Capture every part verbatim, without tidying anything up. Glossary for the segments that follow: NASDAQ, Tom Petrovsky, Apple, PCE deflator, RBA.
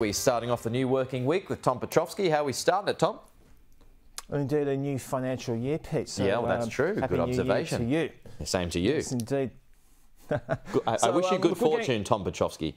We're starting off the new working week with Tom Petrovsky. How are we starting it, Tom? Indeed, a new financial year, Pete. So, yeah, well, that's um, true. Good observation. Year to you. Same to you. Yes, indeed. I, so, I wish um, you good look, fortune, getting... Tom Petrovsky.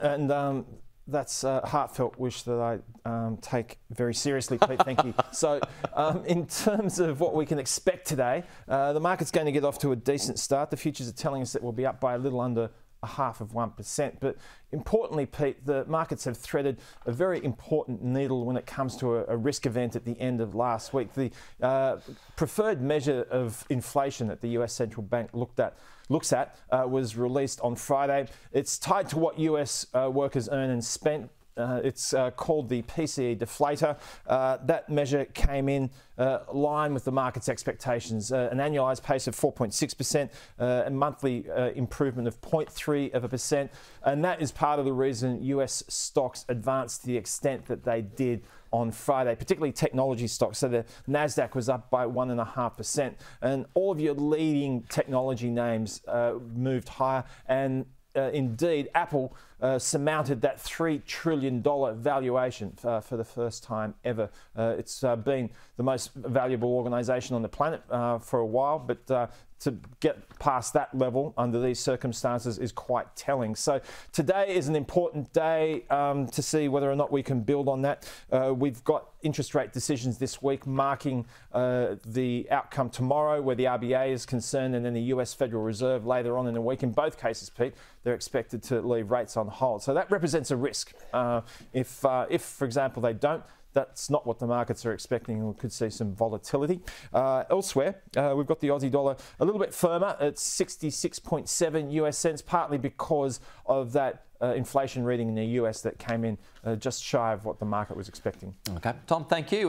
And um, that's a heartfelt wish that I um, take very seriously, Pete. Thank you. So, um, in terms of what we can expect today, uh, the market's going to get off to a decent start. The futures are telling us that we'll be up by a little under a half of one percent. But importantly, Pete, the markets have threaded a very important needle when it comes to a, a risk event at the end of last week. The uh, preferred measure of inflation that the U S Central Bank looked at, looks at uh, was released on Friday. It's tied to what U S uh, workers earn and spend. Uh, it's uh, called the P C E deflator. Uh, that measure came in uh, line with the market's expectations. Uh, an annualised pace of four point six percent, uh, a monthly uh, improvement of zero point three of a percent. And that is part of the reason U S stocks advanced to the extent that they did on Friday, particularly technology stocks. So the NASDAQ was up by one point five percent. And all of your leading technology names uh, moved higher. And Uh, indeed, Apple uh, surmounted that three trillion dollar valuation uh, for the first time ever. Uh, it's uh, been the most valuable organisation on the planet uh, for a while, but uh, to get past that level under these circumstances is quite telling. So today is an important day um, to see whether or not we can build on that. Uh, we've got interest rate decisions this week marking uh, the outcome tomorrow where the R B A is concerned, and then the U S Federal Reserve later on in the week. In both cases, Pete, they're expected to leave rates on hold. So that represents a risk. Uh, if, uh, if, for example, they don't, that's not what the markets are expecting, and we could see some volatility. Uh, elsewhere, uh, we've got the Aussie dollar a little bit firmer. It's sixty-six point seven U S cents, partly because of that uh, inflation reading in the U S that came in uh, just shy of what the market was expecting. Okay. Tom, thank you.